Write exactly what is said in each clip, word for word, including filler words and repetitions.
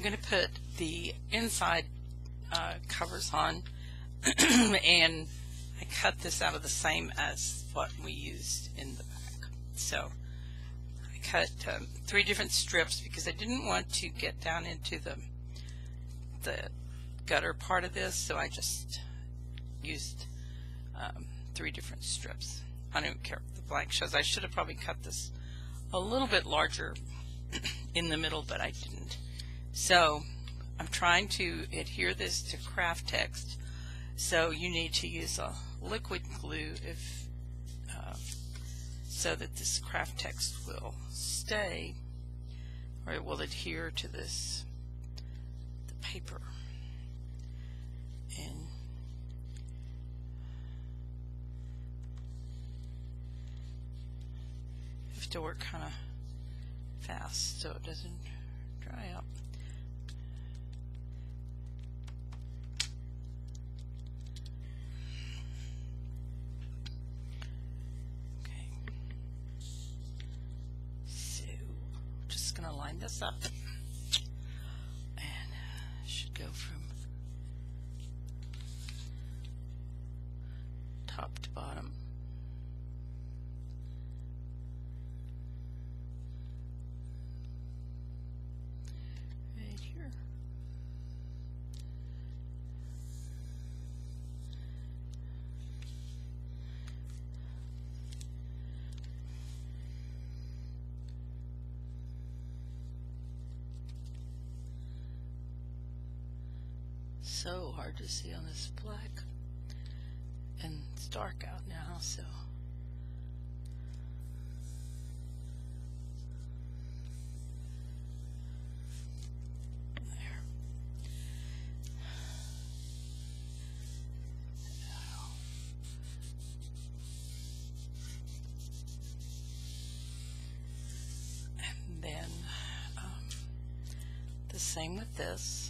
I'm going to put the inside uh, covers on and I cut this out of the same as what we used in the back. So I cut um, three different strips because I didn't want to get down into the the gutter part of this, so I just used um, three different strips. I don't even care if the blank shows. I should have probably cut this a little bit larger in the middle, but I didn't. So I'm trying to adhere this to craft text, so you need to use a liquid glue if uh, so that this craft text will stay, or it will adhere to this the paper. And I have to work kind of fast so it doesn't dry up. Okay. So just gonna line this up. And should go from top to bottom. So hard to see on this black, and it's dark out now, so there. And then um, the same with this.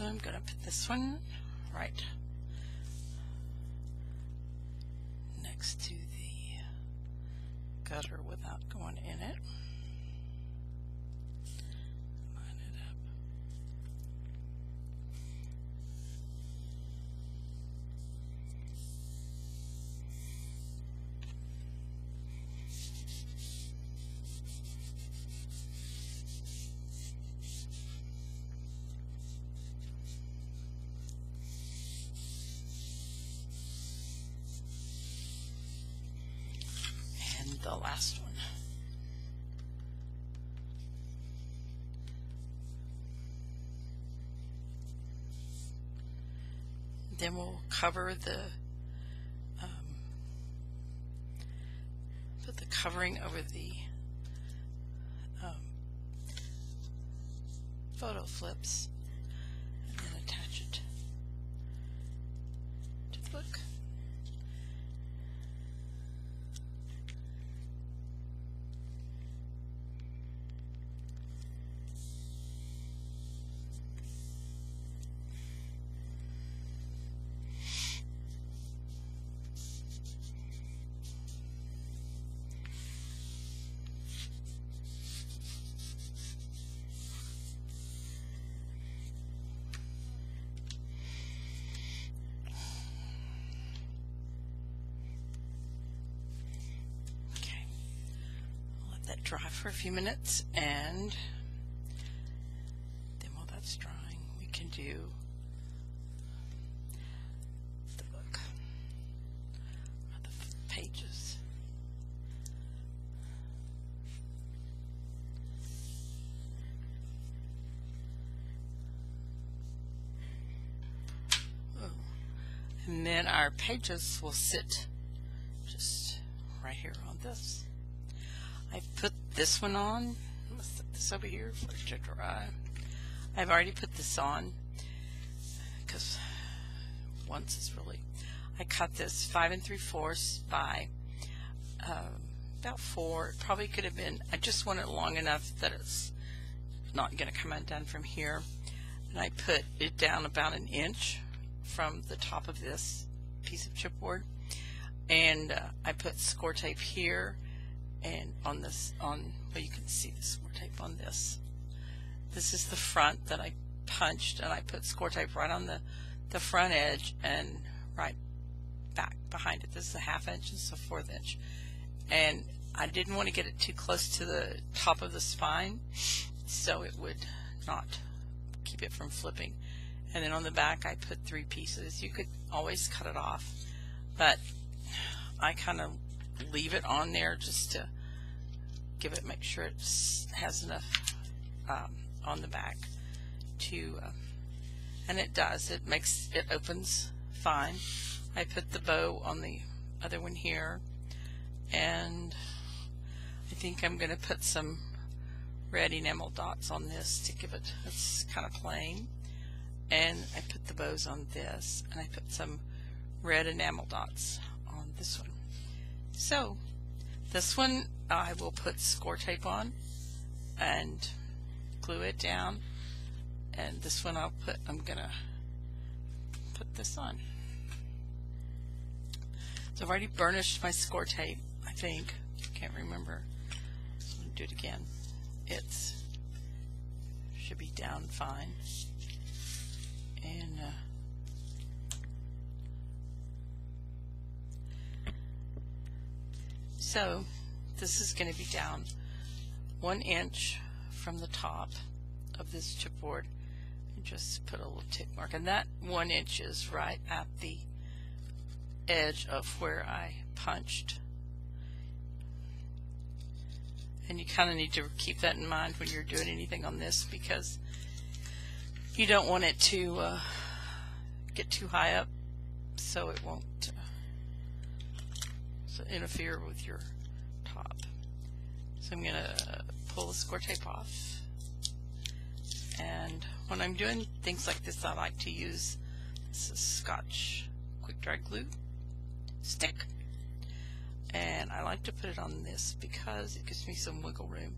So I'm going to put this one right next to the gutter without going in it. Line it up. The last one. Then we'll cover the um, put the covering over the um, photo flips and then attach it to the book. That dry for a few minutes, and then while that's drying we can do the book, or the pages. Whoa. And then our pages will sit just right here on this. I put this one on. Let's set this over here for it to dry. I've already put this on because once is really, I cut this five and three fourths by um, about four. It probably could have been, I just want it long enough that it's not going to come undone from here. And I put it down about an inch from the top of this piece of chipboard, and uh, I put score tape here and on this, on, well, you can see the score tape on this. This is the front that I punched, and I put score tape right on the, the front edge and right back behind it. This is a half inch, this is a fourth inch. And I didn't want to get it too close to the top of the spine, so it would not keep it from flipping. And then on the back I put three pieces. You could always cut it off, but I kind of leave it on there just to give it, make sure it has enough um, on the back to, uh, and it does, it makes, it opens fine. I put the bow on the other one here, and I think I'm going to put some red enamel dots on this to give it, it's kind of plain. And I put the bows on this, and I put some red enamel dots on this one. So this one I will put score tape on and glue it down, and this one I'll put, I'm gonna put this on. So I've already burnished my score tape, I think, can't remember, so I'm gonna do it again. It's should be down fine. And uh, so this is going to be down one inch from the top of this chipboard, and just put a little tick mark, and that one inch is right at the edge of where I punched. And you kind of need to keep that in mind when you're doing anything on this, because you don't want it to uh, get too high up, so it won't uh, so interfere with your top. So I'm going to pull the score tape off. And when I'm doing things like this, I like to use this is Scotch Quick Dry Glue Stick. And I like to put it on this because it gives me some wiggle room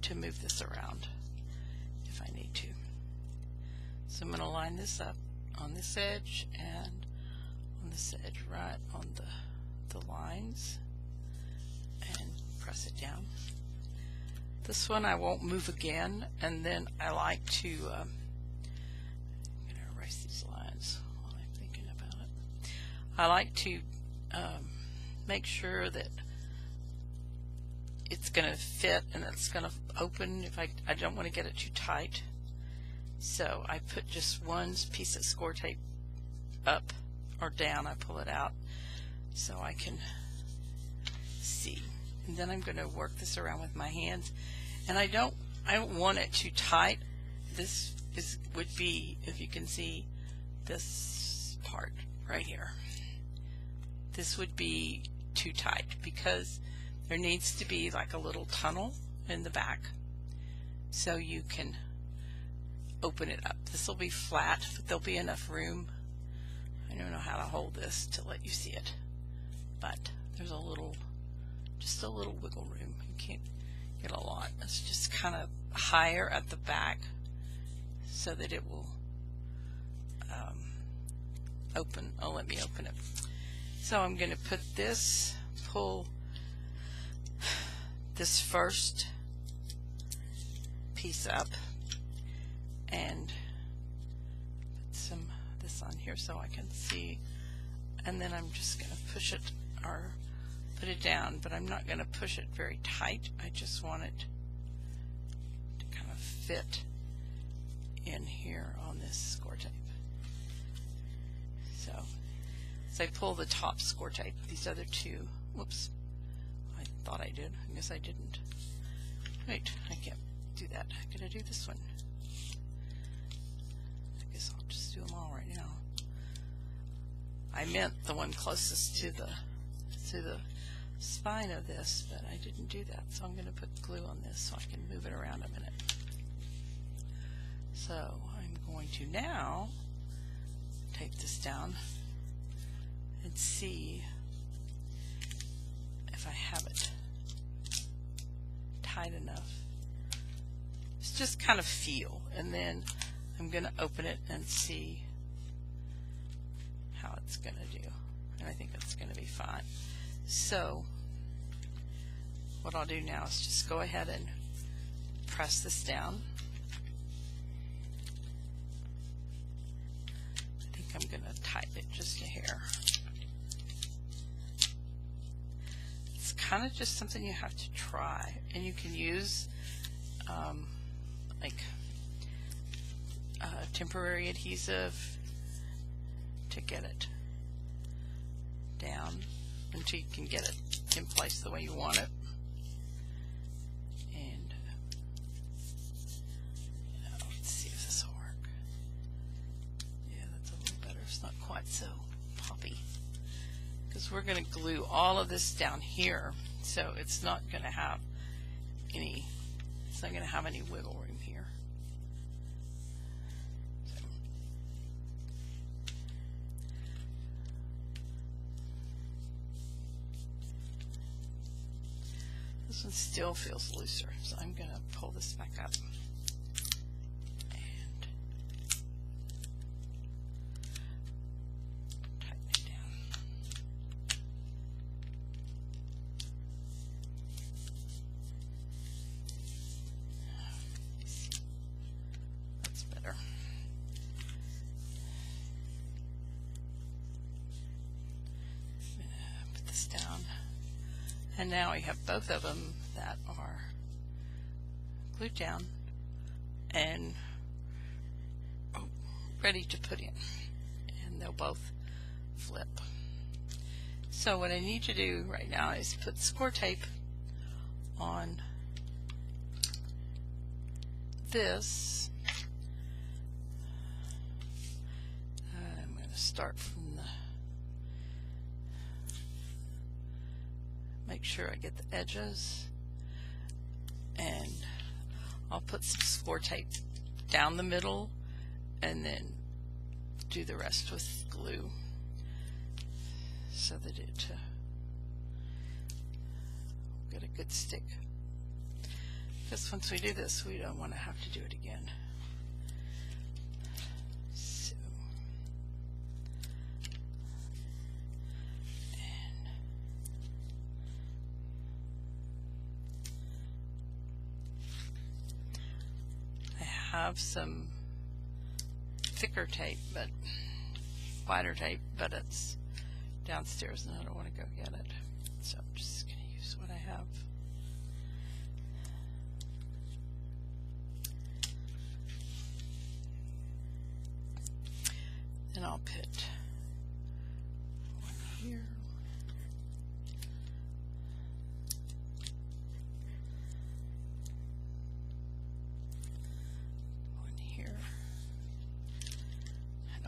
to move this around if I need to. So I'm going to line this up on this edge and on this edge, right on the, the lines, and press it down. This one I won't move again, and then I like to um, I'm going to erase these lines while I'm thinking about it. I like to um, make sure that it's going to fit and it's going to open. If I, I don't want to get it too tight, so I put just one piece of score tape up or down. I pull it out so I can see, and then I'm going to work this around with my hands. And I don't I don't want it too tight. This is would be, if you can see this part right here, this would be too tight, because there needs to be like a little tunnel in the back so you can open it up. This will be flat, but there'll be enough room. I don't know how to hold this to let you see it, but there's a little, just a little wiggle room. You can't get a lot. It's just kind of higher at the back so that it will um, open. Oh, let me open it. So I'm going to put this, pull this first piece up and put some this on here so I can see, and then I'm just going to push it or put it down, but I'm not going to push it very tight. I just want it to kind of fit in here on this score tape. So as I pull the top score tape, these other two, whoops, thought I did. I guess I didn't. Wait, I can't do that. I'm going to do this one. I guess I'll just do them all right now. I meant the one closest to the to the spine of this, but I didn't do that. So I'm going to put glue on this so I can move it around a minute. So I'm going to now take this down and see if I have it tight enough. It's just kind of feel, and then I'm going to open it and see how it's going to do, and I think that's going to be fine. So what I'll do now is just go ahead and press this down. I think I'm going to tighten it just a hair. It's kind of just something you have to try, and you can use um, like uh, temporary adhesive to get it down until you can get it in place the way you want it. So poppy, because we're going to glue all of this down here, so it's not going to have any it's not going to have any wiggle room here. So this one still feels looser, so I'm going to pull this back up. And now we have both of them that are glued down and oh, ready to put in, and they'll both flip. So what I need to do right now is put score tape on this. I'm going to start from the make sure I get the edges, and I'll put some score tape down the middle and then do the rest with glue so that it uh, get a good stick, because once we do this we don't want to have to do it again. Have some thicker tape, but wider tape, but it's downstairs and I don't want to go get it, so I'm just going to use what I have. Then I'll put one here.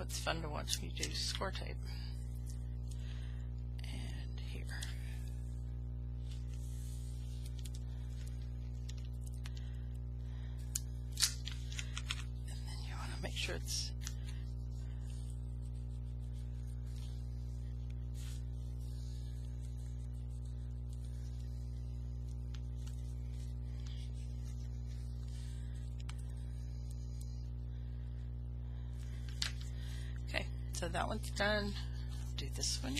It's fun to watch me do score tape. And here. And then you want to make sure it's so that one's done. Do this one,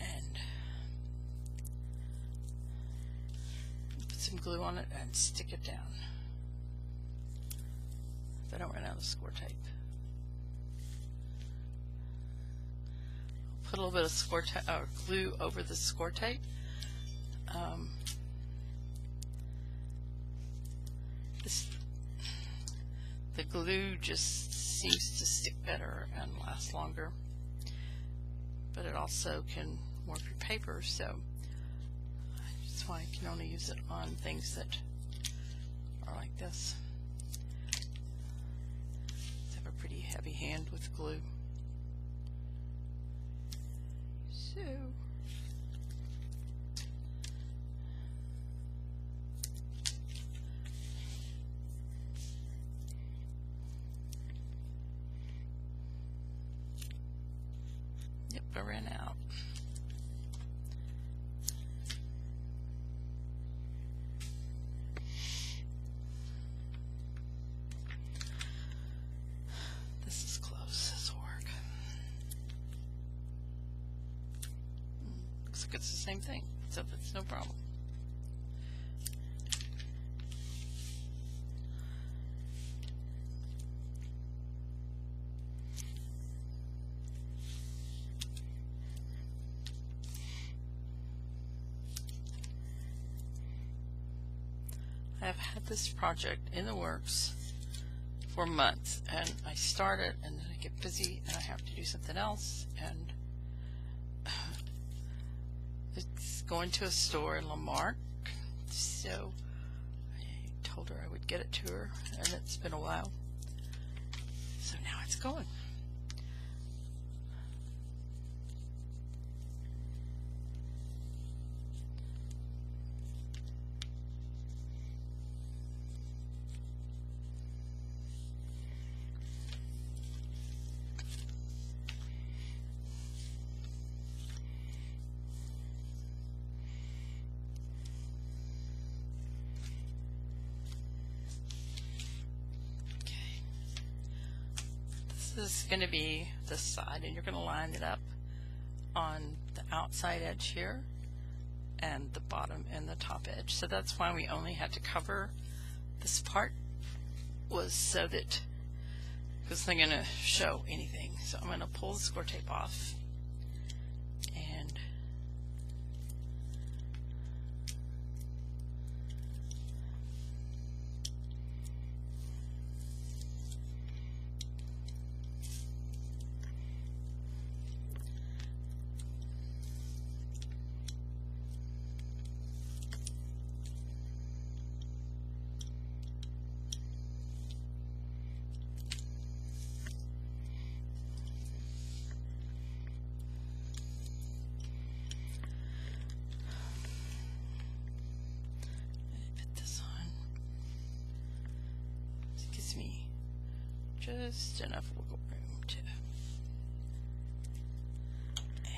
and put some glue on it and stick it down. So I don't run out of score tape. Put a little bit of score tape or glue over the score tape. Um, this, the glue just seems to stick better and last longer, but it also can warp your paper, so that's why I can only use it on things that are like this. I have a pretty heavy hand with glue. So looks like it's the same thing, so it's no problem. I have had this project in the works for months, and I start it and then I get busy and I have to do something else, and it's going to a store in Lamarck, so I told her I would get it to her, and it's been a while, so now it's going. This is going to be this side, and you're going to line it up on the outside edge here and the bottom and the top edge. So that's why we only had to cover this part, was so that, because they're going to show anything. So I'm going to pull the score tape off, and me just enough wiggle room to, and okay.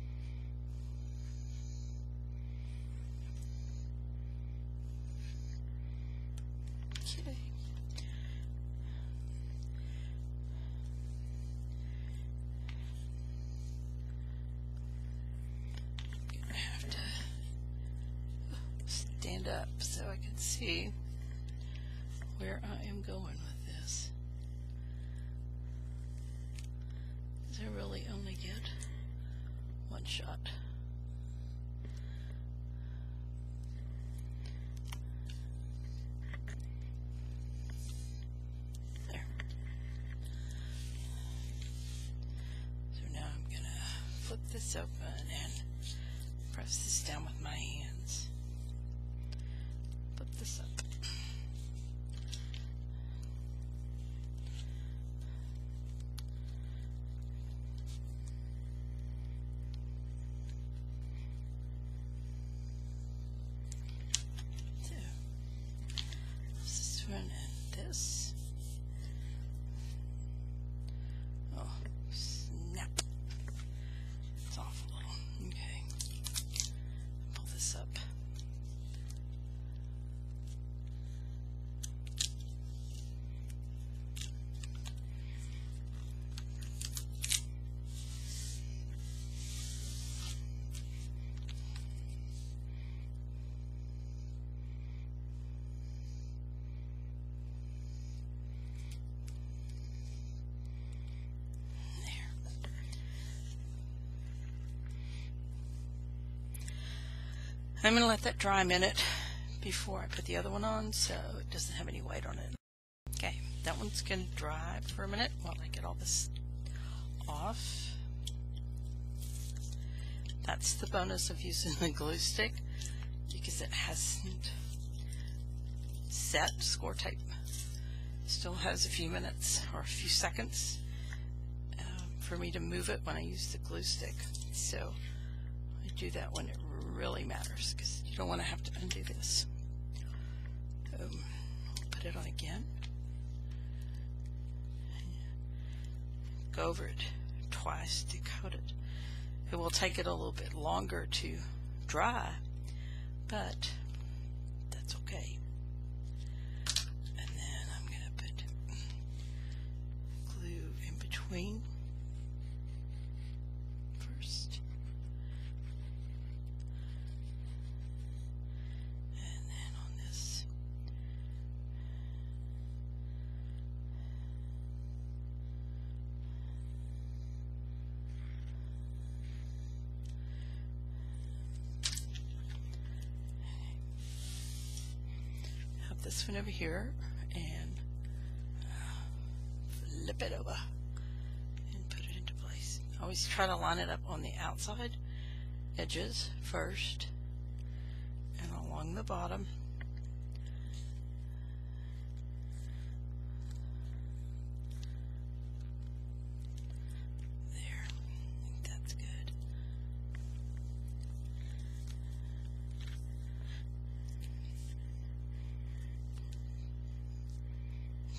I'm gonna have to stand up so I can see where I am going with this. I really only get one shot. This open and press this down with my hands. Flip this up. So this one and this. I'm going to let that dry a minute before I put the other one on so it doesn't have any weight on it. Okay, that one's going to dry for a minute while I get all this off. That's the bonus of using the glue stick, because it hasn't set. Score tape still has a few minutes or a few seconds uh, for me to move it when I use the glue stick. So I do that when it really matters, because you don't want to have to undo this. Um, put it on again. And go over it twice decoded. It will take it a little bit longer to dry, but that's okay. And then I'm going to put glue in between first. And then on this. This one over here and flip it over and put it into place. Always try to line it up on the outside edges first and along the bottom.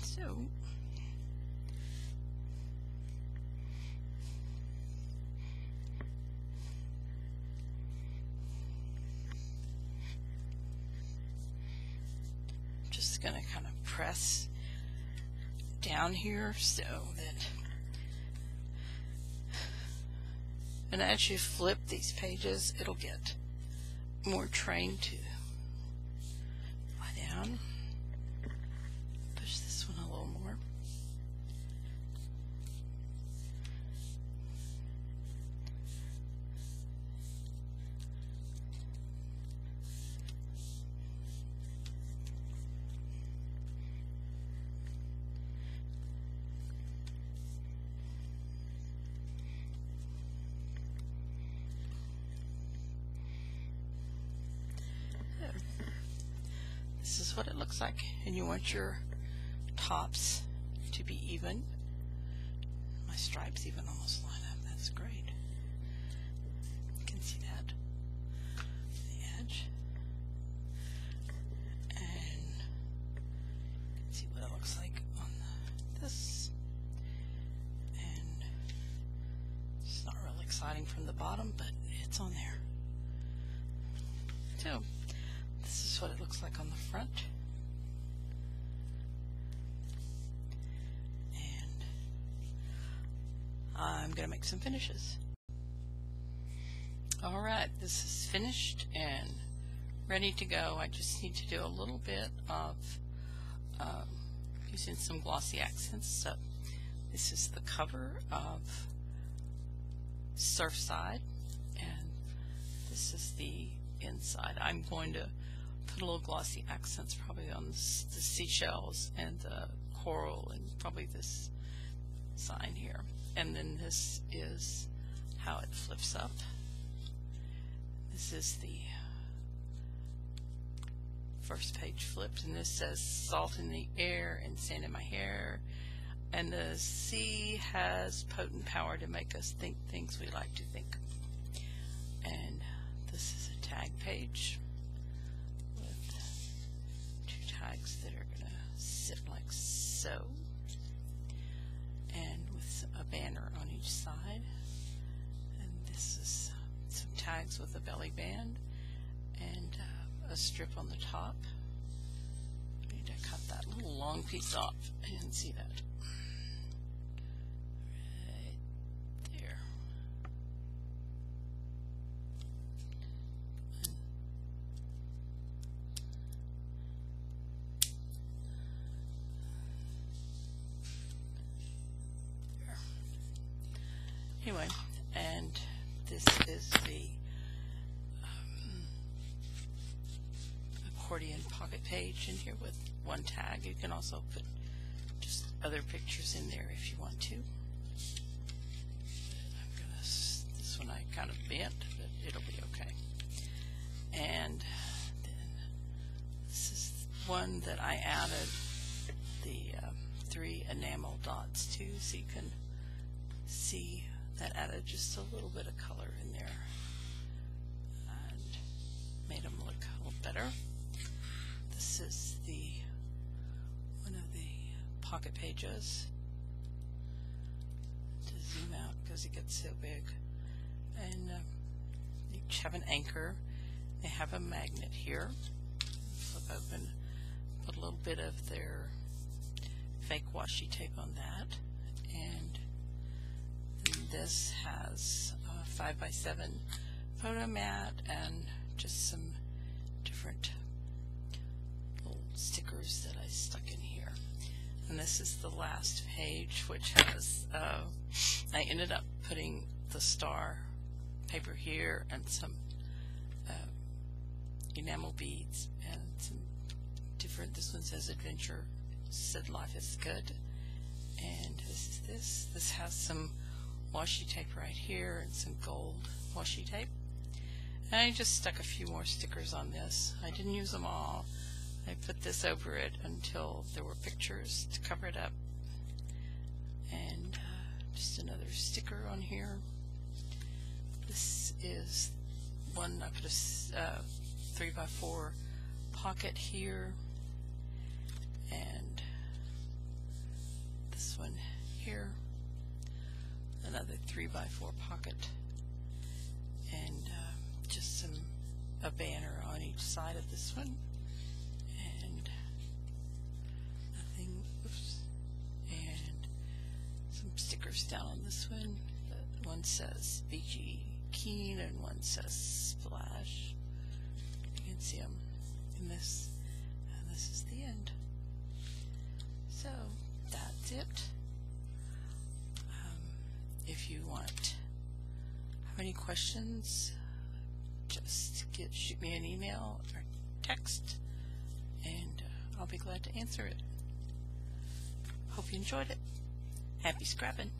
So, just going to kind of press down here so that, and as you flip these pages, it'll get more trained to lie down. This is what it looks like, and you want your tops to be even. My stripes even almost line up. That's great. You can see that, the edge, and you can see what it looks like on the, this. And it's not really exciting from the bottom, but it's on there. So. This is what it looks like on the front, and I'm going to make some finishes. Alright, this is finished and ready to go. I just need to do a little bit of um, using some glossy accents. So this is the cover of Surfside, and this is the inside. I'm going to put a little glossy accents probably on the seashells and the coral and probably this sign here. And then this is how it flips up. This is the first page flipped, and this says salt in the air and sand in my hair. And the sea has potent power to make us think things we like to think. And this is a tag page. Tags that are going to sit like so, and with a banner on each side. And this is some tags with a belly band and uh, a strip on the top. I need to cut that little long piece off. I didn't see that. Right there. Anyway, and this is the um, accordion pocket page in here with one tag. You can also put just other pictures in there if you want to. I'm gonna, this one I kind of bent, but it'll be okay. And then this is one that I added the um, three enamel dots to, so you can see that added just a little bit of color in there and made them look a little better. This is the one of the pocket pages. To zoom out, because because it gets so big. And um, you have an anchor. They have a magnet here. Flip open, put a little bit of their fake washi tape on that. And then this has a five by seven photo mat and just some different little stickers that I stuck in here. And this is the last page, which has, uh, I ended up putting the star paper here and some uh, enamel beads and some different, this one says adventure, said life is good. And this is this. This has some washi tape right here and some gold washi tape. And I just stuck a few more stickers on this. I didn't use them all. I put this over it until there were pictures to cover it up. And uh, just another sticker on here. This is one, I put a uh, three by four pocket here. And this one here. Another three by four pocket. And uh, just some a banner on each side of this one. Down on this one. One says B G Keen and one says Splash. You can see them in this. And this is the end. So that's it. Um, if you want, have any questions, just get, shoot me an email or text, and I'll be glad to answer it. Hope you enjoyed it. Happy scrapping.